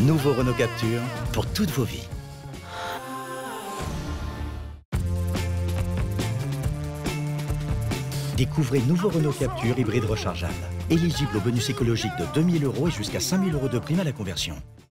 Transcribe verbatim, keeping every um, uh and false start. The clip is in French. Nouveau Renault Captur pour toutes vos vies. Découvrez nouveau Renault Captur hybride rechargeable. Éligible au bonus écologique de deux mille euros et jusqu'à cinq mille euros de prime à la conversion.